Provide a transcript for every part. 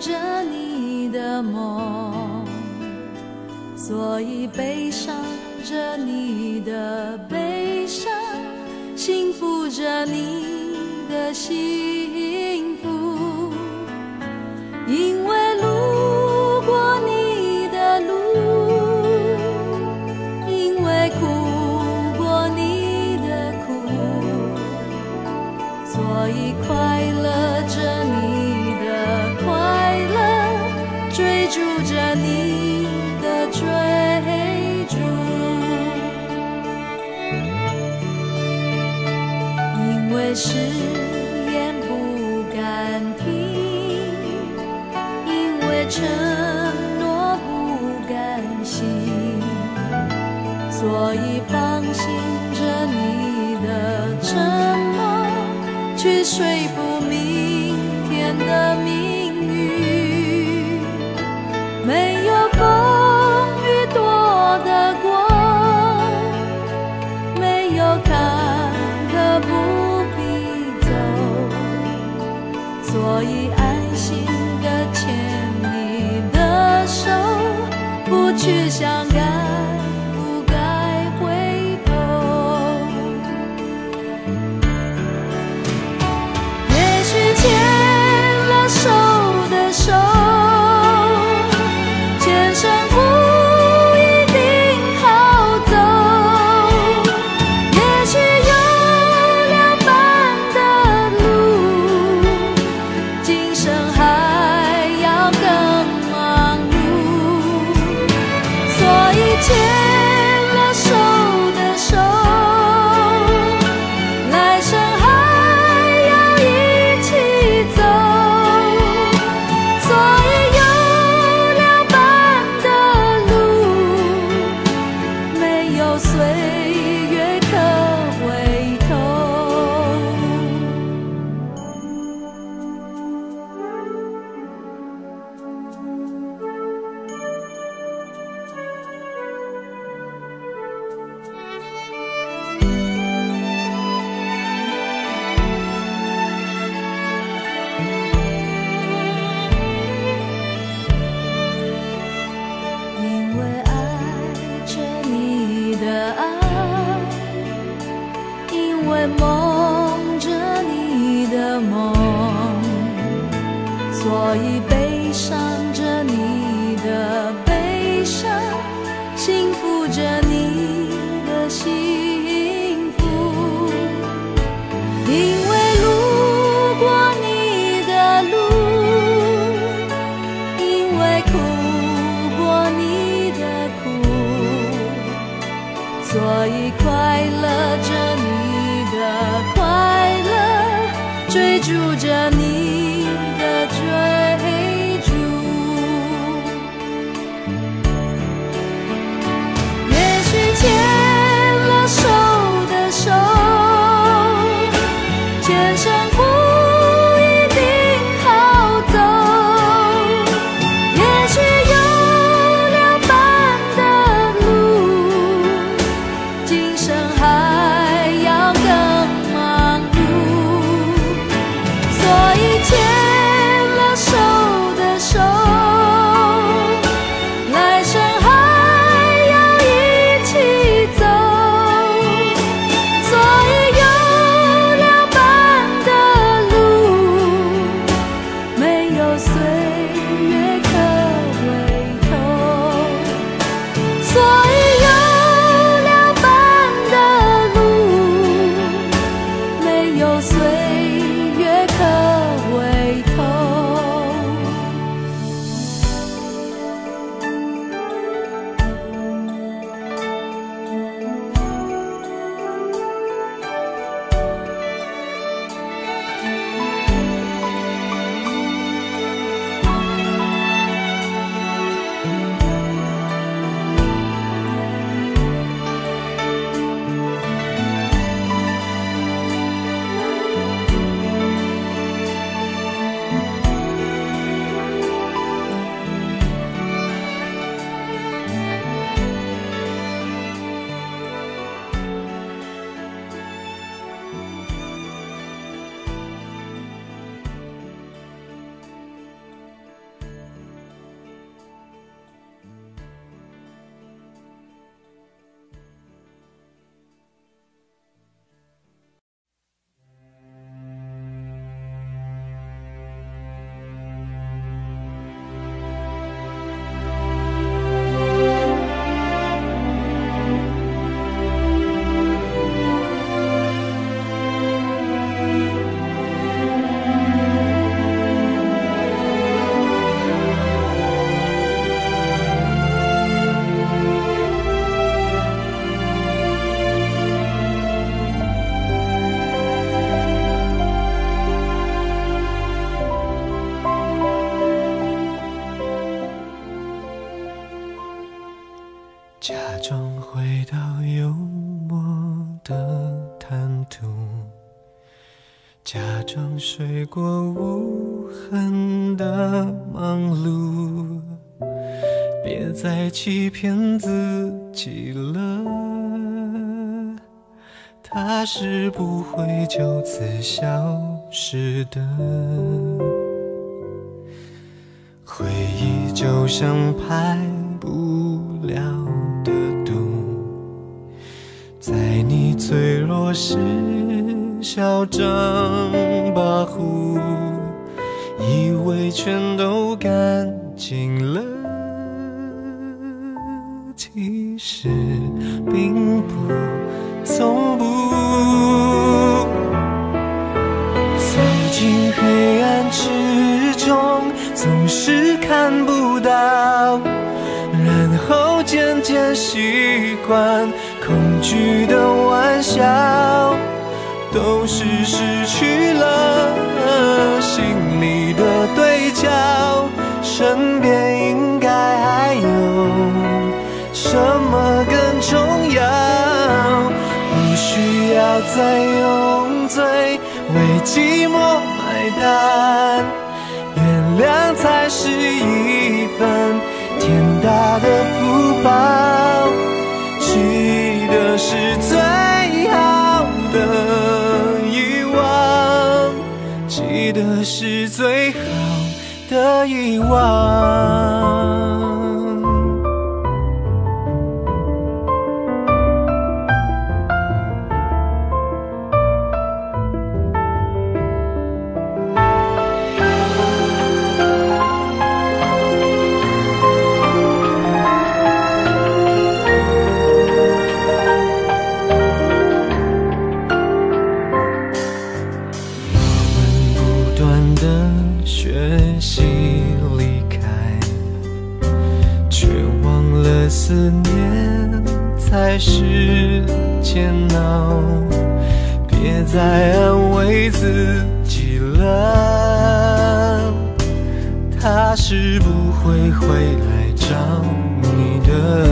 着你的梦，所以悲伤着你的悲伤，幸福着你的幸福。因为路过你的路，因为苦过你的苦，所以快乐着你的快乐，追逐着你的追逐。因为誓言不敢听，承诺不甘心，所以放心着你的沉默，去说服明天的命运。没有风雨躲得过，没有坎坷不必走，所以安心的牵不去想该不该回头。也许牵了手的手，前生不一定好走。也许有两半的路，今生还要更牵了手的手，来生还要一起走。所以有两半的路，没有岁月可回头。梦着你的梦，所以悲伤着你的悲伤，幸福着你的幸福。因为路过你的路，因为苦过你的苦，所以快乐着你快乐，追逐着你的追逐。也许牵了手的手，前生不一定好走。也许有两半的路，今生还要更。假装回到幽默的谈吐，假装睡过无痕的忙碌，别再欺骗自己了，它是不会就此消失的。回忆就像排不了的毒，在你脆弱时嚣张跋扈，以为全都干净了，其实并不从不。走进黑暗之中，总是看不到，然后渐渐习惯恐惧的玩笑，都是失去了心里的对焦，身边应该还有什么更重要，不需要再用醉为寂寞买单，原谅才是一份天大的福报，记得是最好的遗忘，记得是最好的遗忘。思念才是煎熬，别再安慰自己了，它是不会回来找你的。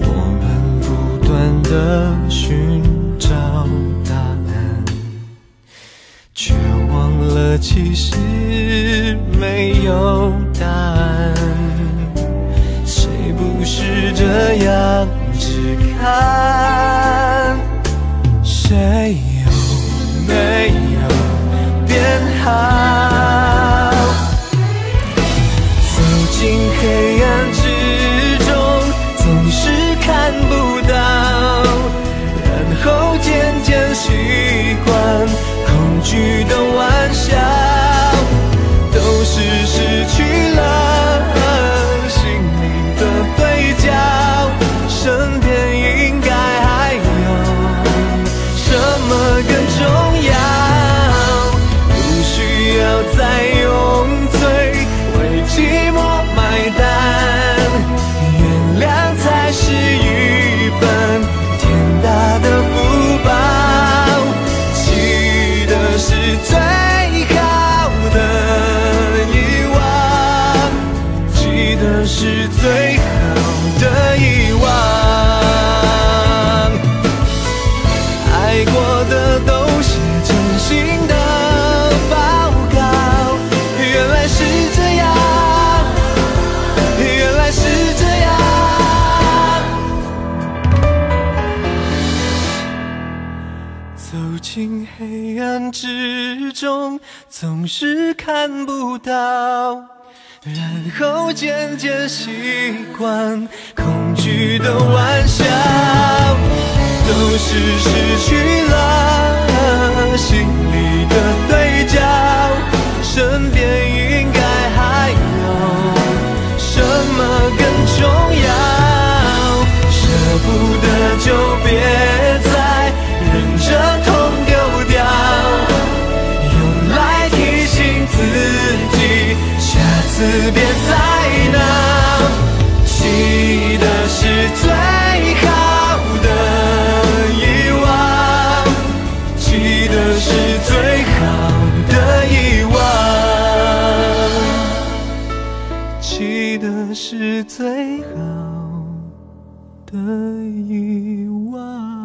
我们不断地寻找答案，却忘了其实没有答案。不是这样，只看谁有没有变好。走进黑暗之中，总是看不到，然后渐渐习惯恐惧的玩笑，都是失去了对焦，身边应该还有什么更重要，不需要再用醉为寂寞买单，原谅才是一份天大的福报，记得是最好的遗忘，记得是最好的遗忘，爱过的都写真心的报告，原来是这样，原来是这样。走进黑暗之中，总是看不到，然后渐渐习惯恐惧的玩笑，都是失去了心里的对焦，身边应该还有什么更重要，舍不得就别再忍着痛丢掉，用来提醒自己次别再闹，记得是最好的遗忘，记得是最好的遗忘。记得是最好的遗忘。